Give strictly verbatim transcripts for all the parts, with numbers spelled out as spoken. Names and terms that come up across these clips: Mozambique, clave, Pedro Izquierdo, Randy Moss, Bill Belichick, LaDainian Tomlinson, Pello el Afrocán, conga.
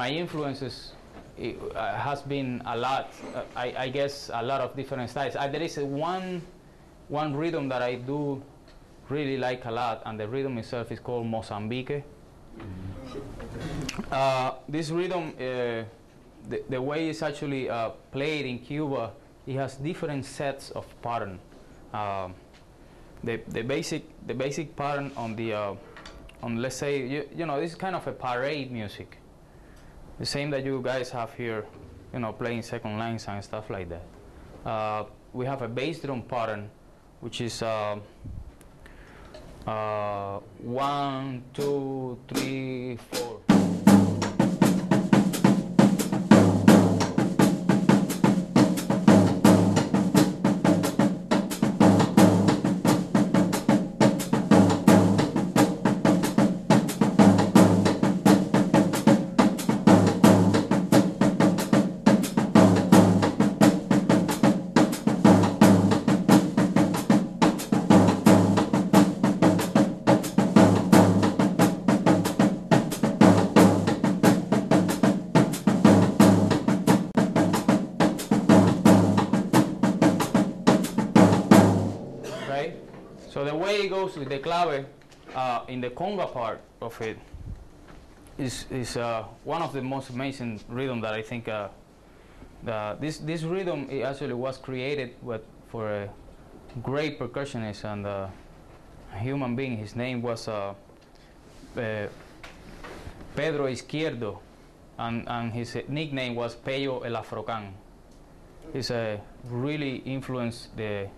my influences it, uh, has been a lot. Uh, I, I guess a lot of different styles. Uh, there is a one one rhythm that I do really like a lot, and the rhythm itself is called Mozambique. Uh, this rhythm, uh, the, the way it's actually uh, played in Cuba, it has different sets of patterns. Uh, the the basic the basic pattern on the uh, on let's say you, you know this is kind of a parade music, the same that you guys have here, you know, playing second lines and stuff like that. Uh, we have a bass drum pattern, which is. Uh, Uh, one, two, three, four. So the way it goes with the clave, uh, in the conga part of it, is is uh, one of the most amazing rhythm that I think. Uh, the, this this rhythm it actually was created with, for a great percussionist and uh, a human being. His name was uh, uh, Pedro Izquierdo, and and his nickname was Pello el Afrocán. He's uh, really influenced the.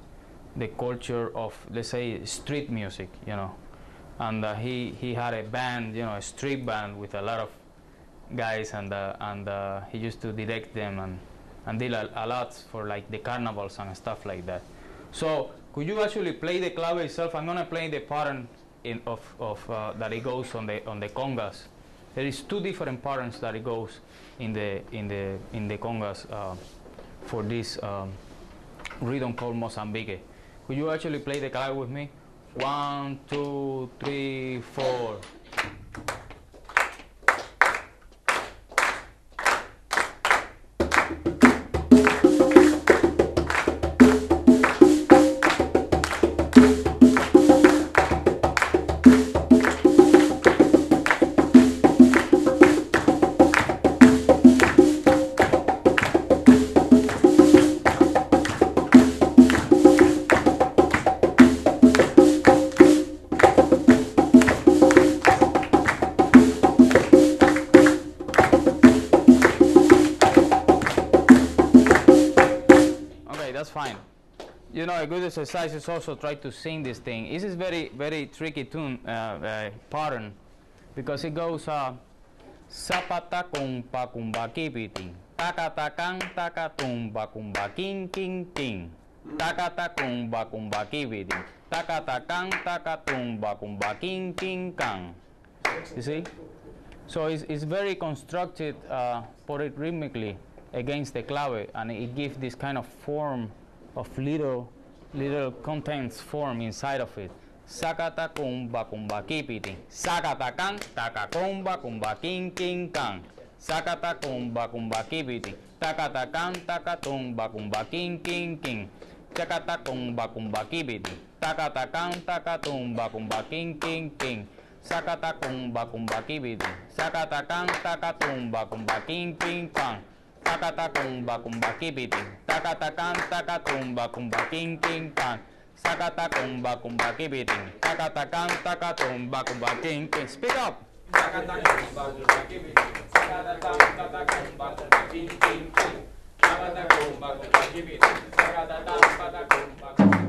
the culture of, let's say, street music, you know, and uh, he he had a band, you know, a street band with a lot of guys, and uh, and uh, he used to direct them and and did a, a lot for like the carnivals and stuff like that. So could you actually play the clave itself? I'm gonna play the pattern in of of uh, that it goes on the on the congas. There is two different patterns that it goes in the in the in the congas uh, for this um, rhythm called Mozambique. Could you actually play the clave with me? One, two, three, four. You know, a good exercise is also try to sing this thing. This is very, very tricky tune uh, uh, pattern, because it goes zapata kumpa kumba kipiting, takata kang takatumba kumba king king king, takata kumba kumba kipiting, takata kang takatumba kumba king king kang. You see? So it's it's very constructed uh, polyrhythmically against the clave, and it gives this kind of form. Of little, little contents form inside of it. Sakata kumba kumba kipiti. Sakata kang taka kumba kumba king king kang. Sakata kumba kumba kipiti. Takata kang taka tumba kumba king king king. Sakata kumba kumba kipiti. Takata kang taka tumba kumba king king king. Sakata kumba kumba kipiti. Sakata kang taka tumba kumba king king kang. Takata kumba kumba kibiting, takata kan taka kumba kumba king king kan, sakata kumba kumba kibiting, takata kan taka kumba kumba king king. Speak up. Takata kumba kumba kibiting, takata kan taka kumba kumba king king king, takata kumba kumba kibiting, takata kan taka kumba kumba.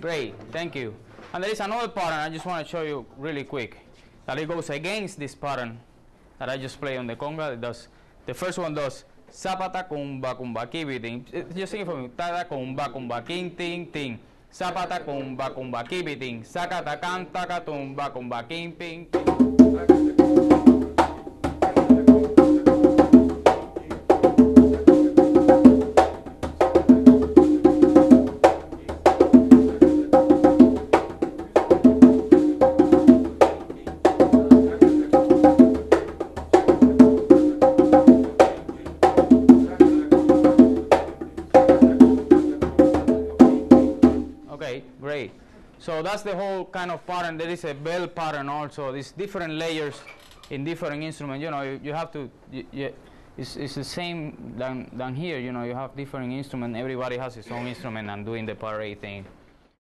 Great, thank you. And there is another pattern I just want to show you really quick. That it goes against this pattern that I just play on the conga. It does, the first one does zapata kumba kumba kibiting. Just sing it for me. Tata kumba kumba king ting ting. Zapata cumba, cumba kibiting, sacata canta, catumba, cumba kimping. Great. So that's the whole kind of pattern. There is a bell pattern also. There's different layers in different instruments. You know, you, you have to, you, you, it's, it's the same than, than here. You know, you have different instruments. Everybody has his own instrument and doing the parade thing.